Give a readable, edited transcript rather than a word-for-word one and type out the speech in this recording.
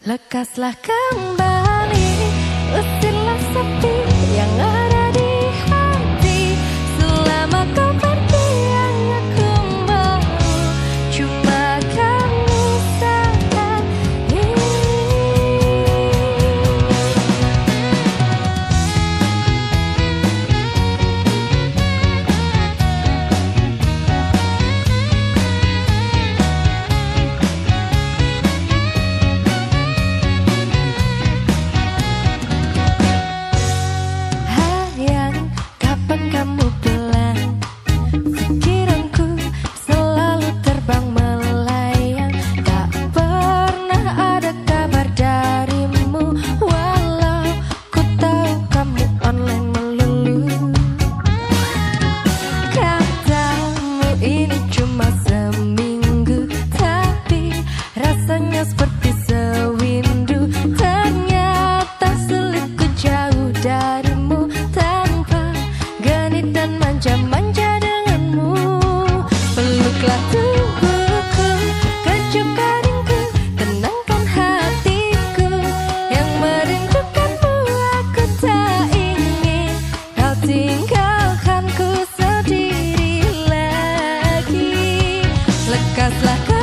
Lekaslah kembali, usirlah sepi yang ada di hati. Selama kau pergi hanya ku mau cuma kamu saat ini. Tinggalkan ku sendiri lagi. Lekaslah